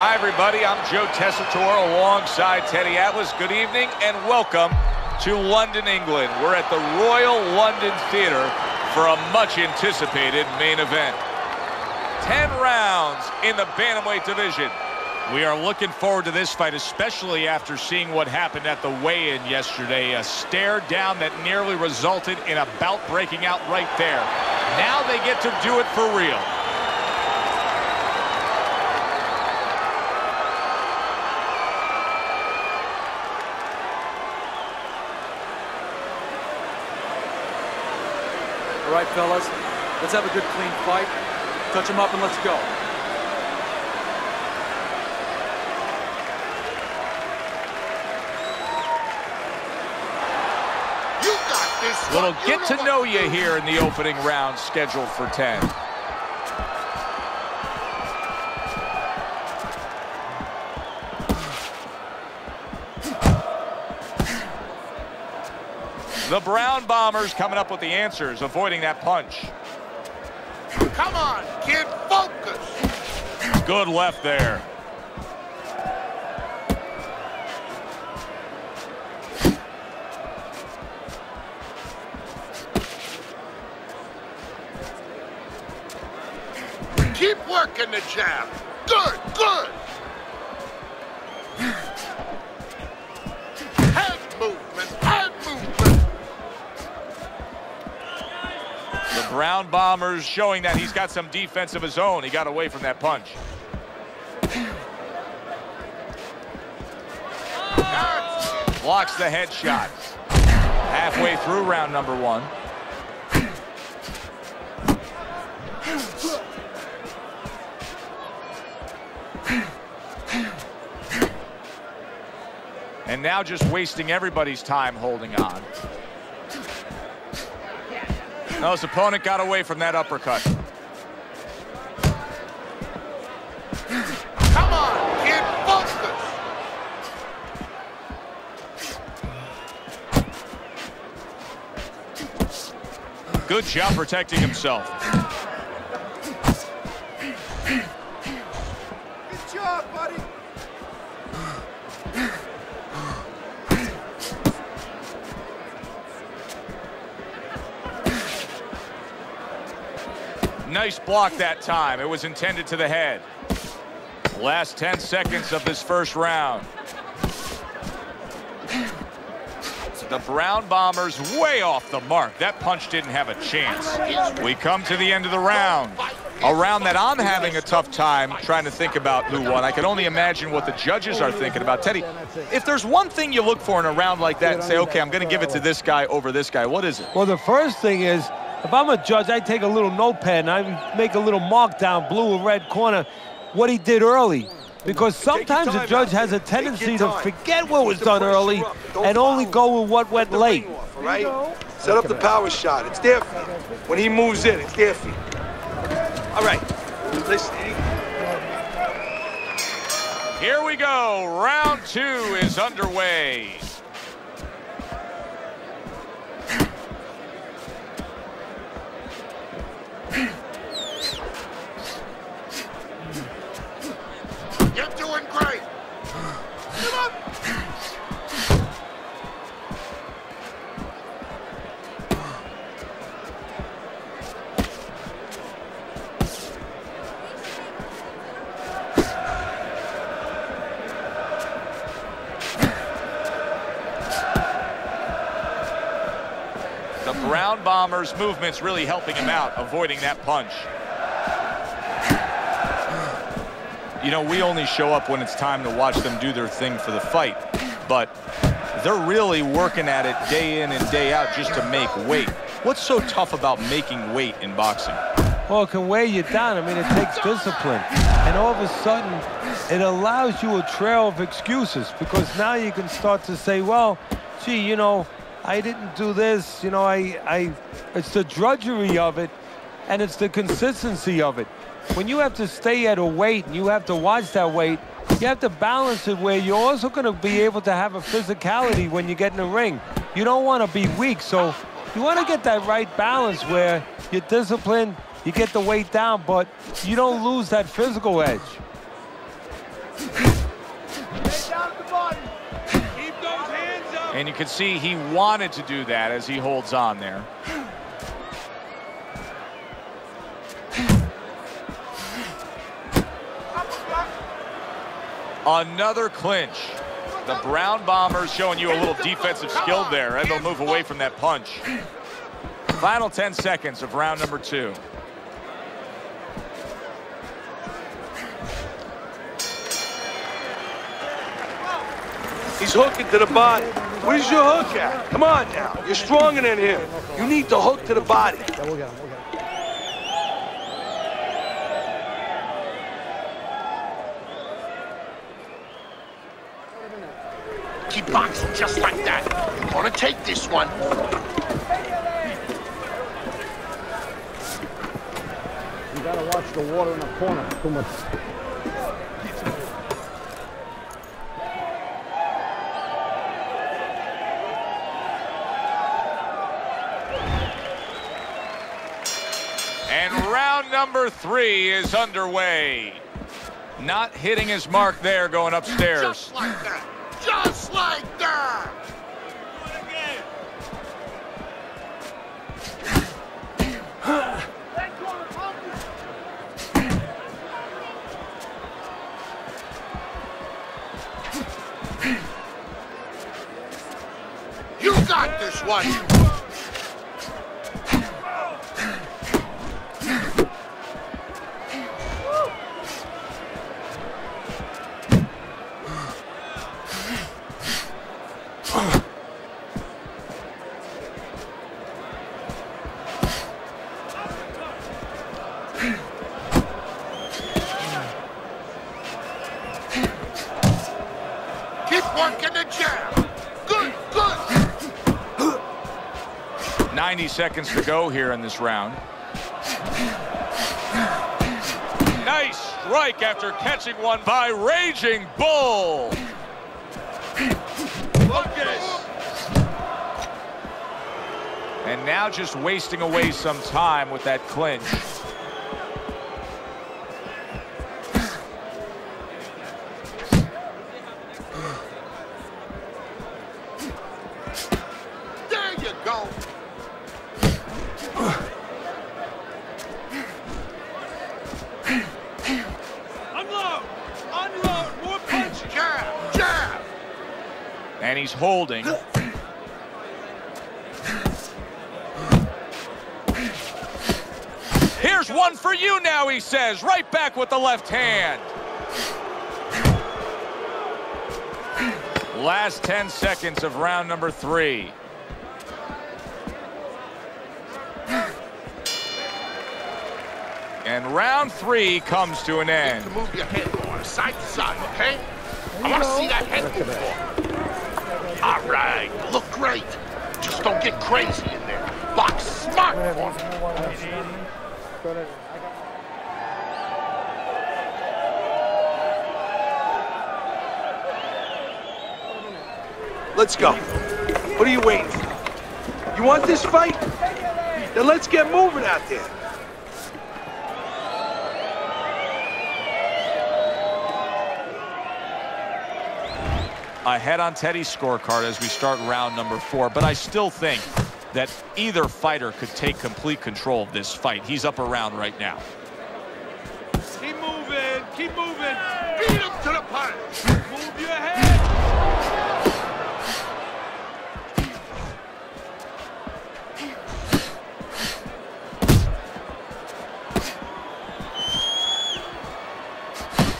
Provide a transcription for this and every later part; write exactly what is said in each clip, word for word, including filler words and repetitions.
Hi, everybody. I'm Joe Tessitore alongside Teddy Atlas. Good evening and welcome to London, England. We're at the Royal London Theatre for a much-anticipated main event. Ten rounds in the bantamweight division. We are looking forward to this fight, especially after seeing what happened at the weigh-in yesterday. A stare down that nearly resulted in a bout breaking out right there. Now they get to do it for real. All right, fellas, let's have a good, clean fight. Touch him up and let's go. You got this. Little get to know you here in the opening round, scheduled for ten. The Brown Bombers coming up with the answers, avoiding that punch. Come on, kid, focus. Good left there. Keep working the jab. Good, good. Brown Bombers showing that he's got some defense of his own. He got away from that punch. Oh! Blocks the headshot. Halfway through round number one. And now just wasting everybody's time holding on. No, his opponent got away from that uppercut. Come on, kid, focus. Good job protecting himself. Good job, buddy. Nice block that time. It was intended to the head. Last ten seconds of this first round. The Brown Bombers way off the mark. That punch didn't have a chance. We come to the end of the round. A round that I'm having a tough time trying to think about who won. I can only imagine what the judges are thinking about. Teddy, if there's one thing you look for in a round like that and say, okay, I'm going to give it to this guy over this guy, what is it? Well, the first thing is, if I'm a judge, I take a little notepad and I make a little mark down, blue or red corner, what he did early. Because sometimes a judge has a tendency to forget what was done early and only go with what went late. Right? Set up the power shot. It's there for you. When he moves in, it's there for you. All right. Listen. Here we go. Round two is underway. You're doing great. Come on. The Brown Bombers' movement's really helping him out, avoiding that punch. You know, we only show up when it's time to watch them do their thing for the fight, but they're really working at it day in and day out just to make weight. What's so tough about making weight in boxing? Well, it can weigh you down. I mean, it takes discipline. And all of a sudden, it allows you a trail of excuses because now you can start to say, well, gee, you know, I didn't do this. You know, I, I, it's the drudgery of it, and it's the consistency of it. When you have to stay at a weight and you have to watch that weight, you have to balance it where you're also going to be able to have a physicality when you get in the ring. You don't want to be weak, so you want to get that right balance where you're disciplined, you get the weight down, but you don't lose that physical edge. Stay down at the body. Keep those hands up. And you can see he wanted to do that as he holds on there. Another clinch. The Brown Bombers showing you a little defensive skill there, and they'll move away from that punch. Final ten seconds of round number two. He's hooking to the body. Where's your hook at? Come on now. You're stronger than him. You need the hook to the body. Keep boxing just like that. You want to take this one. You got to watch the water in the corner. Too much. And round number three is underway. Not hitting his mark there going upstairs. Just like that. Just like that! You got this one! ninety seconds to go here in this round. Nice strike after catching one by Raging Bull. Focus. And now just wasting away some time with that clinch. There you go. And he's holding. Here's one for you now, he says. Right back with the left hand. Last ten seconds of round number three. And round three comes to an end. You have to move your head more, side to side, okay? I want to see that head move more. All right, look great. Just don't get crazy in there. Box smart. Let's go. What are you waiting for? You want this fight? Then let's get moving out there. Ahead on Teddy's scorecard as we start round number four, but I still think that either fighter could take complete control of this fight. He's up around right now. Keep moving, keep moving. Beat him to the punch. Move your head.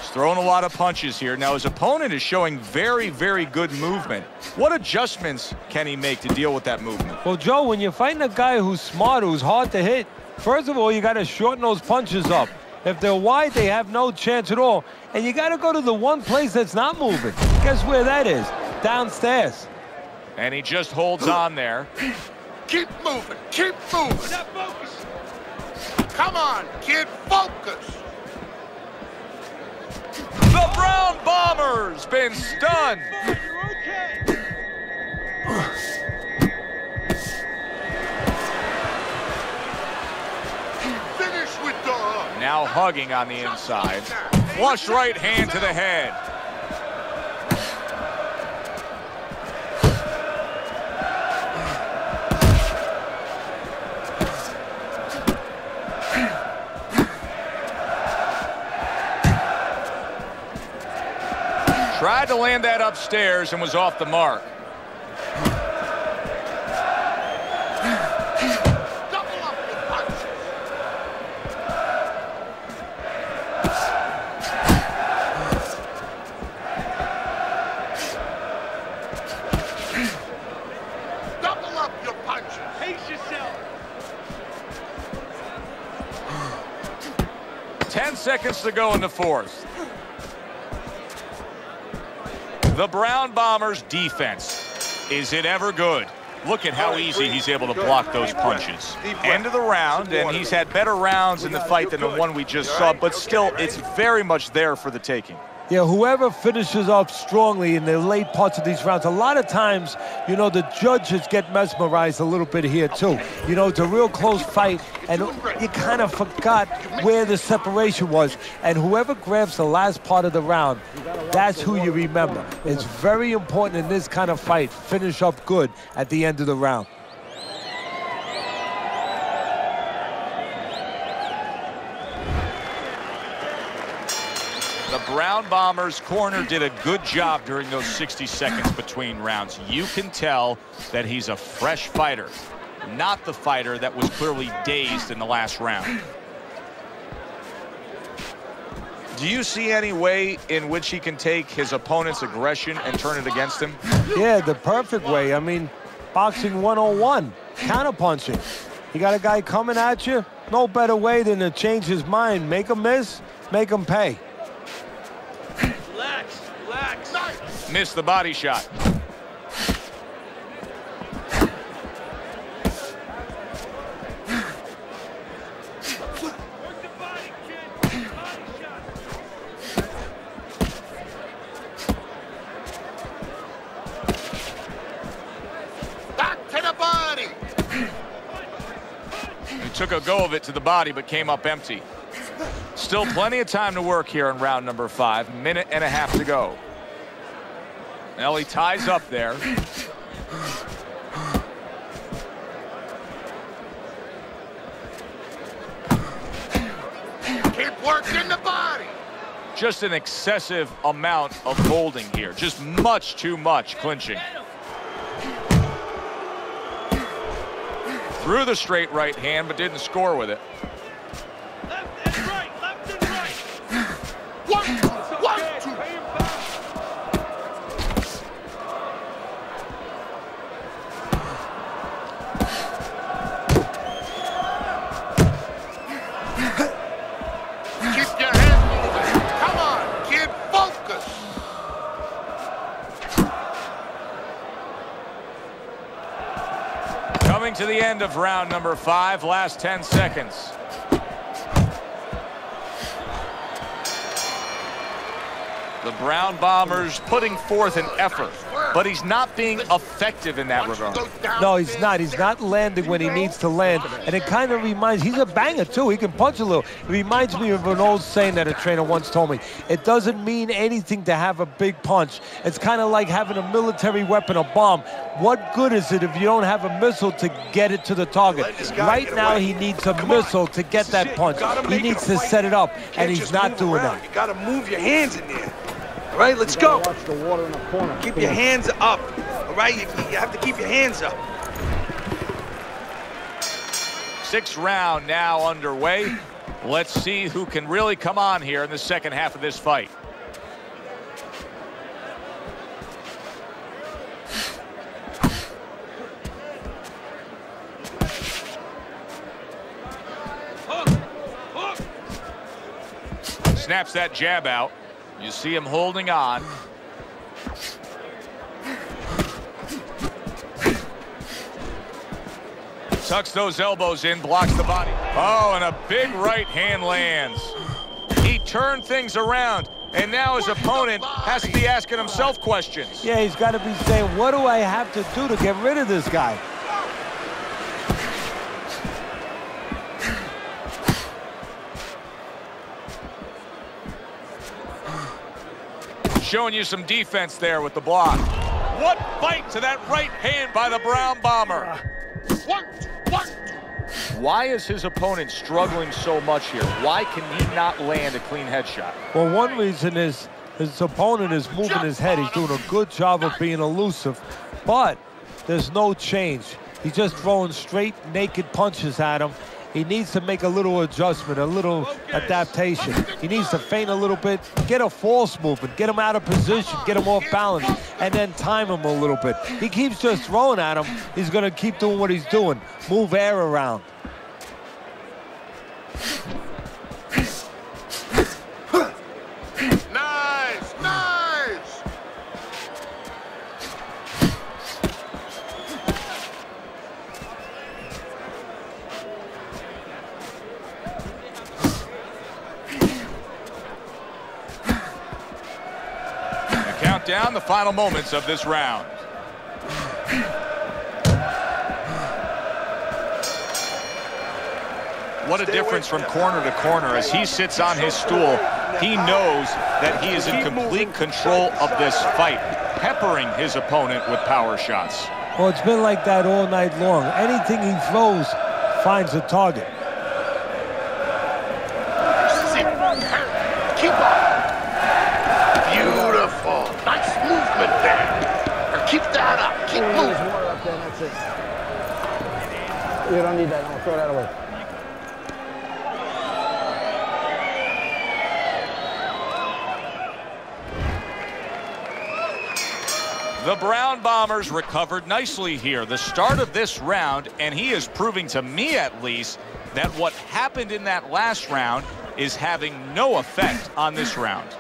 He's throwing a lot of punches here. Now his opponent is showing very, very good movement. What adjustments can he make to deal with that movement? Well, Joe, when you're fighting a guy who's smart, who's hard to hit, first of all, you got to shorten those punches up. If they're wide, they have no chance at all. And you got to go to the one place that's not moving. Guess where that is? Downstairs. And he just holds on there. Keep moving, keep moving. Now focus. Come on, kid, focus. The Brown Bomber's been stunned. Finish with the hook. Now hugging on the inside. Flush right hand to the head. Tried to land that upstairs and was off the mark. Seconds to go in the fourth. The Brown Bombers defense. Is it ever good? Look at how easy he's able to block those punches. End of the round, and he's had better rounds in the fight than the one we just saw, but still, it's very much there for the taking. Yeah, whoever finishes off strongly in the late parts of these rounds, a lot of times, you know, the judges get mesmerized a little bit here, too. You know, it's a real close fight, and you kind of forgot where the separation was. And whoever grabs the last part of the round, that's who you remember. It's very important in this kind of fight, finish up good at the end of the round. The Brown Bombers' corner did a good job during those sixty seconds between rounds. You can tell that he's a fresh fighter, not the fighter that was clearly dazed in the last round. Do you see any way in which he can take his opponent's aggression and turn it against him? Yeah, the perfect way. I mean, boxing one oh one, counterpunching. You got a guy coming at you, no better way than to change his mind. Make him miss, make him pay. Missed the body shot. Back to the body. He took a go of it to the body, but came up empty. Still plenty of time to work here in round number five. Minute and a half to go. Now he ties up there. Keep working the body. Just an excessive amount of holding here. Just much too much clinching. Threw the straight right hand, but didn't score with it. To the end of round number five, last ten seconds. The Brown Bombers putting forth an effort, but he's not being effective in that regard. No, he's not. He's not landing when he needs to land, and it kind of reminds, he's a banger too, he can punch a little. It reminds me of an old saying that a trainer once told me. It doesn't mean anything to have a big punch. It's kind of like having a military weapon, a bomb. What good is it if you don't have a missile to get it to the target? Right now, he needs a missile to get that punch. He needs to set it up, and he's not doing that. You gotta move your hands in there. All right, let's go. Watch the water in the corner. Keep your hands up. All right, you, you have to keep your hands up. Sixth round now underway. Let's see who can really come on here in the second half of this fight. Snaps that jab out. You see him holding on. Tucks those elbows in, blocks the body. Oh, and a big right hand lands. He turned things around, and now his opponent has to be asking himself questions. Yeah, he's got to be saying, what do I have to do to get rid of this guy? Showing you some defense there with the block. What bite to that right hand by the Brown Bomber. One, one. Why is his opponent struggling so much here? Why can he not land a clean headshot? Well, one reason is His opponent is moving his head. He's doing a good job of being elusive, but there's no change. He's just throwing straight, naked punches at him. He needs to make a little adjustment, a little adaptation. He needs to feint a little bit, get a false movement, get him out of position, get him off balance, and then time him a little bit. He keeps just throwing at him. He's going to keep doing what he's doing, move air around. Nice, nice! The countdown, the final moments of this round. What a difference from corner to corner as he sits on his stool. He knows that he is in complete control of this fight, peppering his opponent with power shots. Well, it's been like that all night long. Anything he throws finds a target. Keep up. Beautiful. Nice movement there. Keep that up. Keep moving. You don't need that. I'll throw that away. The Brown Bombers recovered nicely here, the start of this round, and he is proving to me at least that what happened in that last round is having no effect on this round.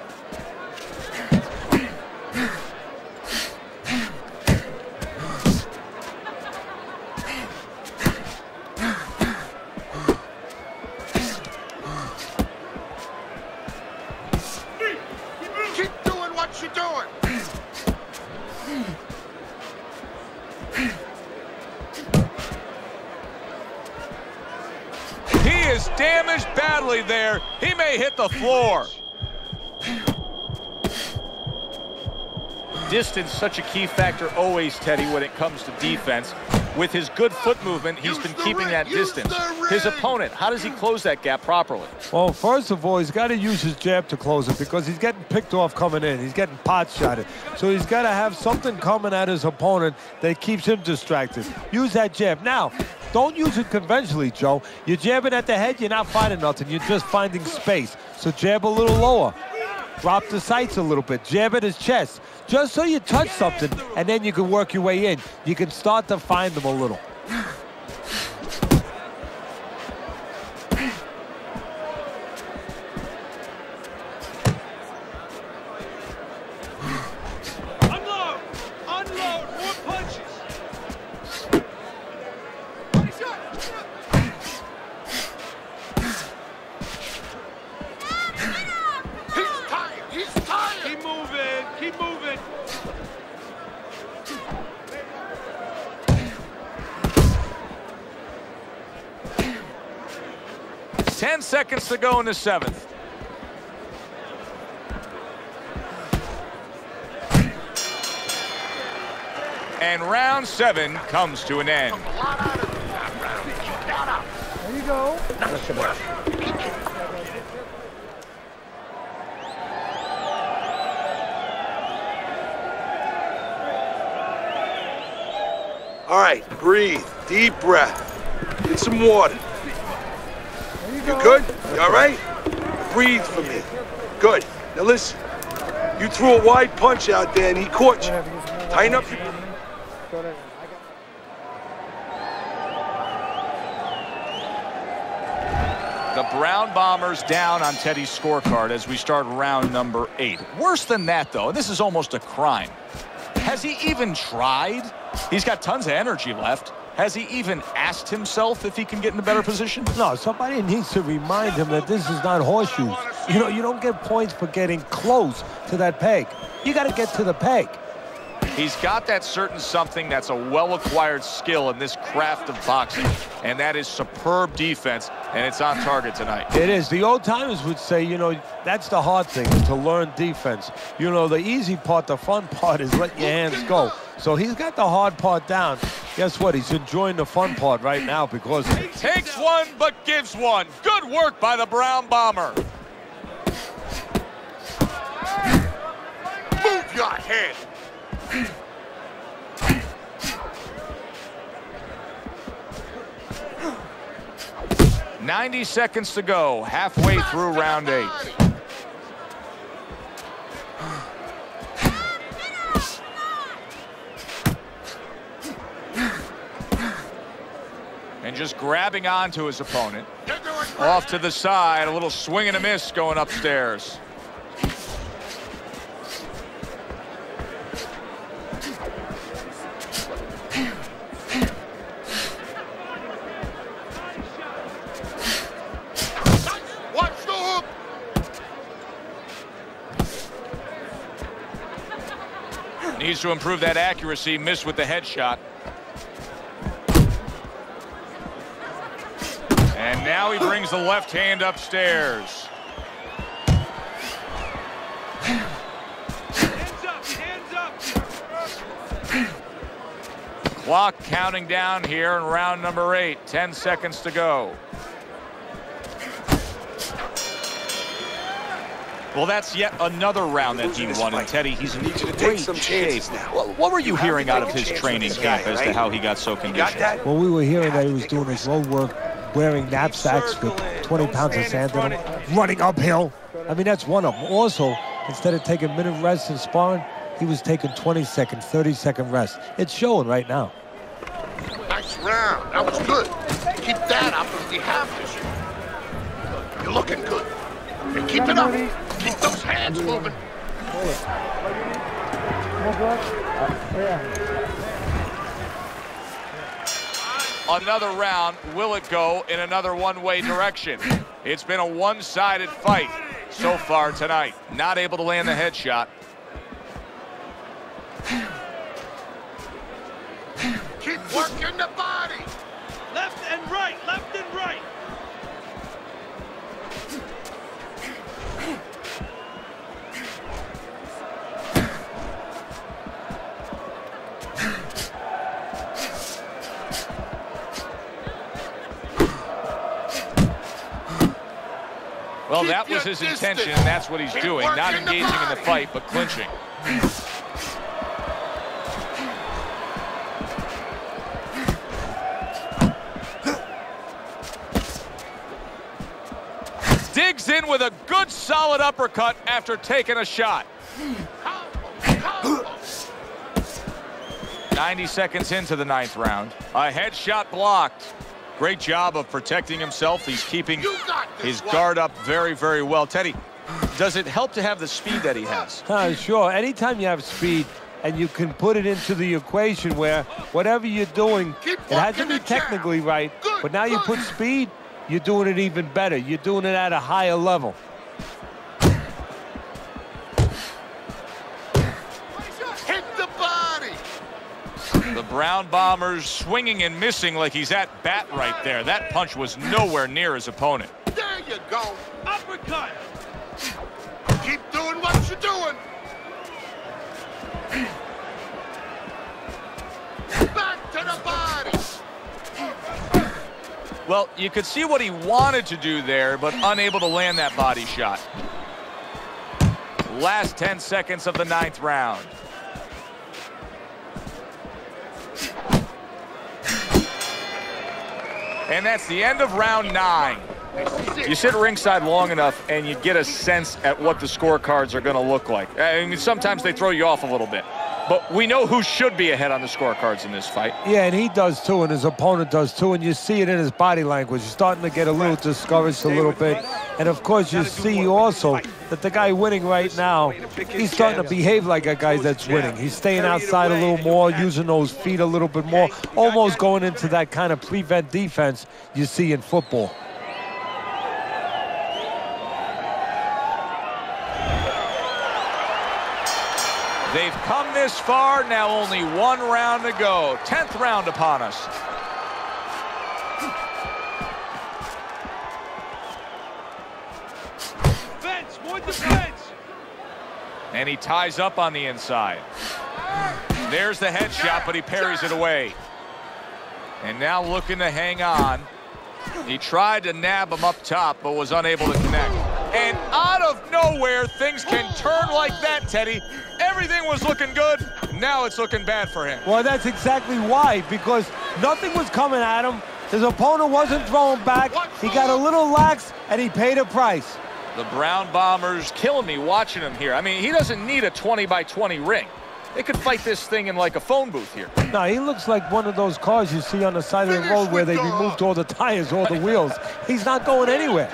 There, he may hit the floor. Distance, such a key factor always, Teddy, when it comes to defense. With his good foot movement, he's been keeping that distance. His opponent, how does he close that gap properly? Well, first of all, he's got to use his jab to close it because he's getting picked off coming in. He's getting pot shotted. So he's got to have something coming at his opponent that keeps him distracted. Use that jab. Now, don't use it conventionally, Joe. You're jabbing at the head, you're not finding nothing. You're just finding space. So jab a little lower. Drop the sights a little bit. Jab at his chest. Just so you touch something, and then you can work your way in. You can start to find them a little. Ten seconds to go in the seventh. And round seven comes to an end. There you go. All right, breathe. Deep breath. Get some water. You good? You all right? Breathe for me. Good. Now listen, you threw a wide punch out there and he caught you. Tighten up your... The Brown Bombers down on Teddy's scorecard as we start round number eight. Worse than that, though, and this is almost a crime. Has he even tried? He's got tons of energy left. Has he even asked himself if he can get in a better position? No, somebody needs to remind him that this is not horseshoes. You know, you don't get points for getting close to that peg. You got to get to the peg. He's got that certain something that's a well-acquired skill in this craft of boxing, and that is superb defense, and it's on target tonight. It is. The old-timers would say, you know, that's the hard thing, to learn defense. You know, the easy part, the fun part is let your hands go. So he's got the hard part down. Guess what? He's enjoying the fun part right now because... He takes one but gives one. Good work by the Brown Bomber. head. ninety seconds to go, halfway through round eight. And just grabbing onto his opponent. Off to the side, a little swing and a miss going upstairs. Needs to improve that accuracy, miss with the headshot. And now he brings the left hand upstairs. Hands up, hands up. Clock counting down here in round number eight. Ten seconds to go. Well, that's yet another round that he won, and Teddy, he's in great shape. Well, what were you hearing out of his training camp as to how he got so conditioned? Well, we were hearing that he was doing his low work, wearing knapsacks with twenty pounds of sand in them, running uphill. I mean, that's one of them. Also, instead of taking minute rests and sparring, he was taking twenty-second, thirty-second rests. It's showing right now. Nice round. That was good. Keep that up if you have to. You're looking good. And keep it up. Keep those hands moving. Another round, will it go in another one-way direction? It's been a one-sided fight so far tonight. Not able to land the headshot. Keep working the body. Left and right, left and right. Well, Keep that was his distance. intention, and that's what he's Keep doing. Not engaging the in the fight, but clinching. Digs in with a good, solid uppercut after taking a shot. ninety seconds into the ninth round. A headshot blocked. Great job of protecting himself. He's keeping his guard up very, very well. Teddy, does it help to have the speed that he has? Uh, sure. Anytime you have speed and you can put it into the equation where whatever you're doing, it hasn't been technically right, but now you put speed, you're doing it even better. You're doing it at a higher level. The Brown Bombers swinging and missing like he's at bat right there. That punch was nowhere near his opponent. There you go. Uppercut. Keep doing what you're doing. Back to the body. Well, you could see what he wanted to do there, but unable to land that body shot. Last ten seconds of the ninth round. And that's the end of round nine. You sit ringside long enough and you get a sense at what the scorecards are going to look like. I mean, sometimes they throw you off a little bit. But we know who should be ahead on the scorecards in this fight. Yeah, and he does too, and his opponent does too, and you see it in his body language. He's starting to get a little discouraged a little bit. And, of course, you see also that the guy winning right now, he's starting to behave like a guy that's winning. He's staying outside a little more, using those feet a little bit more, almost going into that kind of prevent defense you see in football. They've come this far, now only one round to go. Tenth round upon us. Defense, more defense. And he ties up on the inside. There's the headshot, but he parries it away. And now looking to hang on. He tried to nab him up top, but was unable to connect. and out of nowhere, things can turn like that, Teddy. Everything was looking good, now it's looking bad for him. Well, that's exactly why, because nothing was coming at him. His opponent wasn't throwing back. He got a little lax, and he paid a price. The Brown Bombers killing me watching him here. I mean, he doesn't need a twenty by twenty ring. They could fight this thing in like a phone booth here. No, he looks like one of those cars you see on the side of the road where they removed all the tires, all the wheels. He's not going anywhere.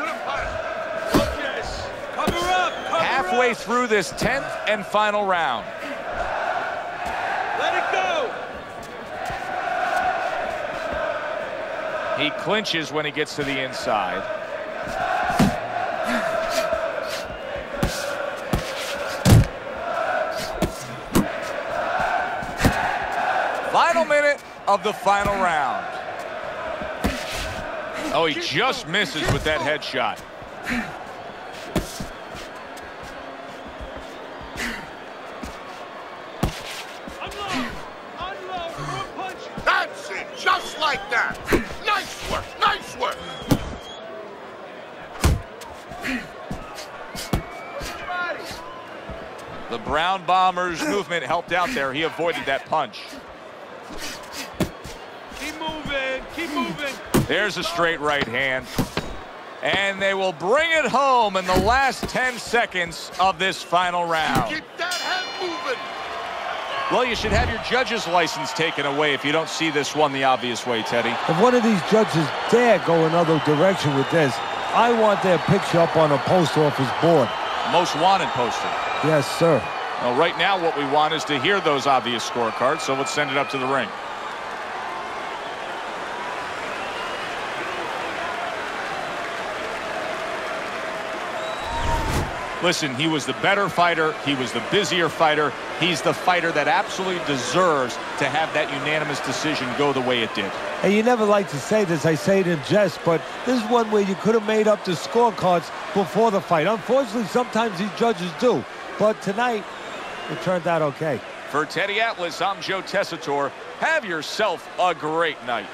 Halfway through this tenth and final round. Let it go! He clinches when he gets to the inside. Final minute of the final round. Oh, he just misses with that headshot. Unload, unload, one punch. That's it, just like that. Nice work, nice work. The Brown Bombers' movement helped out there. He avoided that punch. Keep moving, keep moving. There's a straight right hand. And they will bring it home in the last ten seconds of this final round. Keep that hand moving. Well, you should have your judge's license taken away if you don't see this one the obvious way, Teddy. If one of these judges dare go another direction with this, I want their picture up on a post office board. Most wanted poster. Yes, sir. Well, right now what we want is to hear those obvious scorecards, so let's send it up to the ring. Listen, he was the better fighter, he was the busier fighter, he's the fighter that absolutely deserves to have that unanimous decision go the way it did. Hey, you never like to say this, I say it in jest, but this is one where you could have made up the scorecards before the fight. Unfortunately, sometimes these judges do, but tonight, it turned out okay. For Teddy Atlas, I'm Joe Tessitore. Have yourself a great night.